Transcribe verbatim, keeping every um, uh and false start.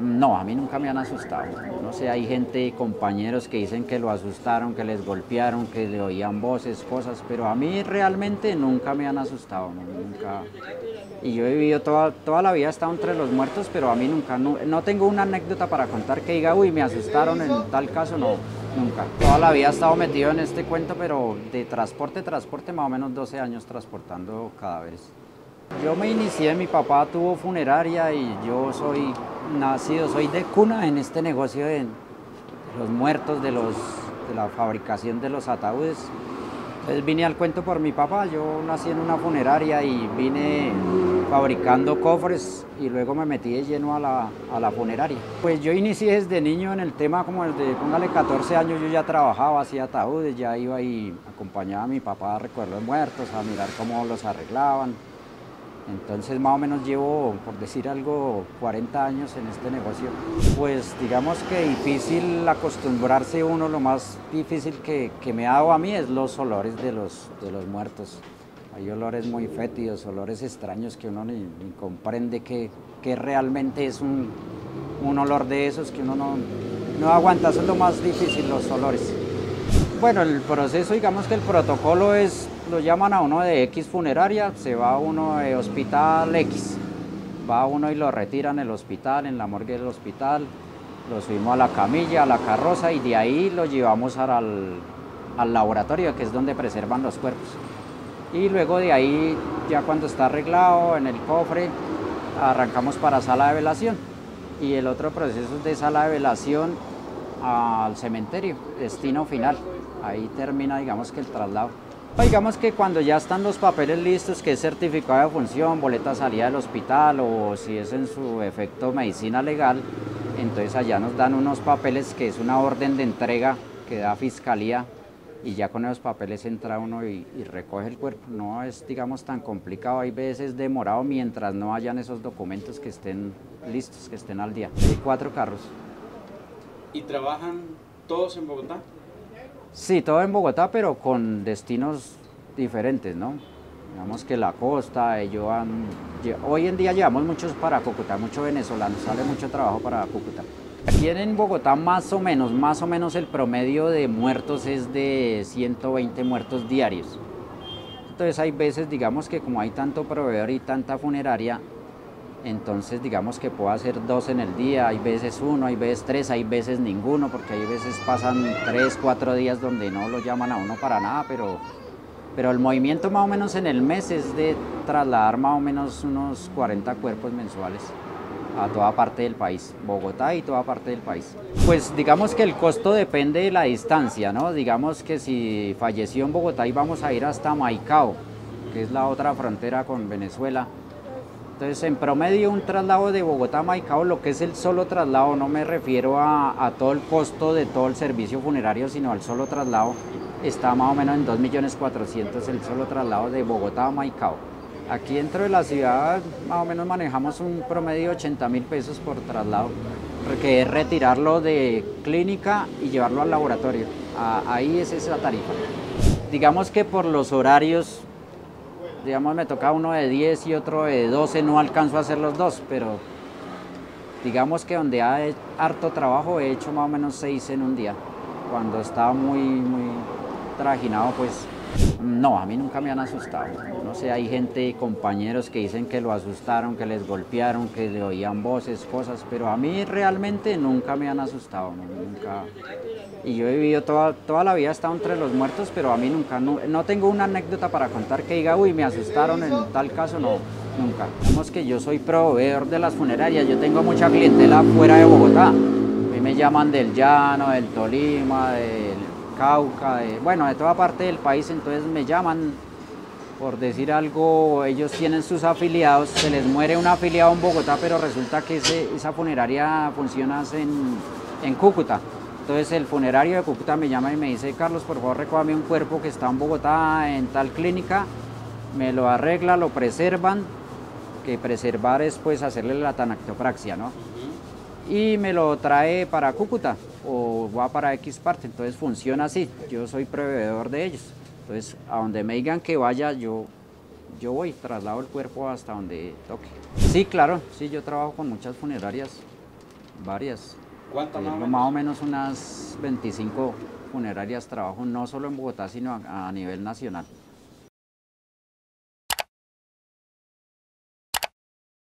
No, a mí nunca me han asustado. No sé, hay gente, compañeros que dicen que lo asustaron, que les golpearon, que le oían voces, cosas, pero a mí realmente nunca me han asustado, ¿no? Nunca. Y yo he vivido toda, toda la vida, he estado entre los muertos, pero a mí nunca, no, no tengo una anécdota para contar que diga, uy, me asustaron en tal caso, no, nunca. Toda la vida he estado metido en este cuento, pero de transporte, transporte, más o menos doce años transportando cadáveres. Yo me inicié, mi papá tuvo funeraria y yo soy nacido, soy de cuna en este negocio de los muertos, de, los, de la fabricación de los ataúdes. Entonces vine al cuento por mi papá, yo nací en una funeraria y vine fabricando cofres y luego me metí de lleno a la, a la funeraria. Pues yo inicié desde niño en el tema, como desde, póngale, catorce años yo ya trabajaba, hacía ataúdes, ya iba y acompañaba a mi papá a recuerdos de muertos, a mirar cómo los arreglaban. Entonces más o menos llevo, por decir algo, cuarenta años en este negocio. Pues digamos que difícil acostumbrarse uno, lo más difícil que, que me ha dado a mí es los olores de los, de los muertos. Hay olores muy fétidos, olores extraños que uno ni, ni comprende que, que realmente es un, un olor de esos que uno no, no aguanta. Eso es lo más difícil, los olores. Bueno, el proceso, digamos que el protocolo es, lo llaman a uno de X funeraria, se va uno de hospital X, va uno y lo retiran en el hospital, en la morgue del hospital, lo subimos a la camilla, a la carroza y de ahí lo llevamos al, al laboratorio, que es donde preservan los cuerpos. Y luego de ahí, ya cuando está arreglado en el cofre, arrancamos para sala de velación. Y el otro proceso es de sala de velación al cementerio, destino final. Ahí termina, digamos, que el traslado. Digamos que cuando ya están los papeles listos, que es certificado de función, boleta de salida del hospital o si es en su efecto medicina legal, entonces allá nos dan unos papeles que es una orden de entrega que da fiscalía y ya con esos papeles entra uno y, y recoge el cuerpo. No es, digamos, tan complicado, hay veces demorado mientras no hayan esos documentos que estén listos, que estén al día. Hay cuatro carros. ¿Y trabajan todos en Bogotá? Sí, todo en Bogotá, pero con destinos diferentes, ¿no? Digamos que la costa, ellos han, hoy en día llevamos muchos para Cúcuta, muchos venezolanos, sale mucho trabajo para Cúcuta. Aquí en Bogotá más o menos, más o menos el promedio de muertos es de ciento veinte muertos diarios. Entonces hay veces, digamos que como hay tanto proveedor y tanta funeraria, entonces digamos que puedo hacer dos en el día, hay veces uno, hay veces tres, hay veces ninguno, porque hay veces pasan tres, cuatro días donde no lo llaman a uno para nada, pero, pero el movimiento más o menos en el mes es de trasladar más o menos unos cuarenta cuerpos mensuales a toda parte del país, Bogotá y toda parte del país. Pues digamos que el costo depende de la distancia, ¿no? Digamos que si falleció en Bogotá y vamos a ir hasta Maicao, que es la otra frontera con Venezuela. Entonces, en promedio, un traslado de Bogotá a Maicao, lo que es el solo traslado, no me refiero a, a todo el costo de todo el servicio funerario, sino al solo traslado, está más o menos en dos millones cuatrocientos mil el solo traslado de Bogotá a Maicao. Aquí dentro de la ciudad, más o menos manejamos un promedio de ochenta mil pesos por traslado, que es retirarlo de clínica y llevarlo al laboratorio. Ahí es esa tarifa. Digamos que por los horarios, digamos, me toca uno de diez y otro de doce, no alcanzo a hacer los dos, pero digamos que donde hay harto trabajo he hecho más o menos seis en un día, cuando estaba muy, muy trajinado, pues no, a mí nunca me han asustado. No sé, hay gente, compañeros que dicen que lo asustaron, que les golpearon, que le oían voces, cosas, pero a mí realmente nunca me han asustado, no, nunca. Y yo he vivido toda, toda la vida, he estado entre los muertos, pero a mí nunca, no, no tengo una anécdota para contar que diga, uy, me asustaron en tal caso, no, nunca. Digamos que yo soy proveedor de las funerarias, yo tengo mucha clientela fuera de Bogotá, a mí me llaman del Llano, del Tolima, del Cauca, de, bueno, de toda parte del país, entonces me llaman, por decir algo, ellos tienen sus afiliados, se les muere un afiliado en Bogotá, pero resulta que ese, esa funeraria funciona en, en Cúcuta. Entonces el funerario de Cúcuta me llama y me dice, Carlos, por favor, recójame un cuerpo que está en Bogotá, en tal clínica, me lo arregla, lo preservan, que preservar es pues hacerle la tanactopraxia, ¿no? Y me lo trae para Cúcuta o va para X parte, entonces funciona así, yo soy proveedor de ellos, entonces a donde me digan que vaya yo, yo voy, traslado el cuerpo hasta donde toque. Sí, claro, sí, yo trabajo con muchas funerarias, varias. ¿Cuántas más o menos? Más o menos unas veinticinco funerarias trabajo, no solo en Bogotá, sino a, a nivel nacional.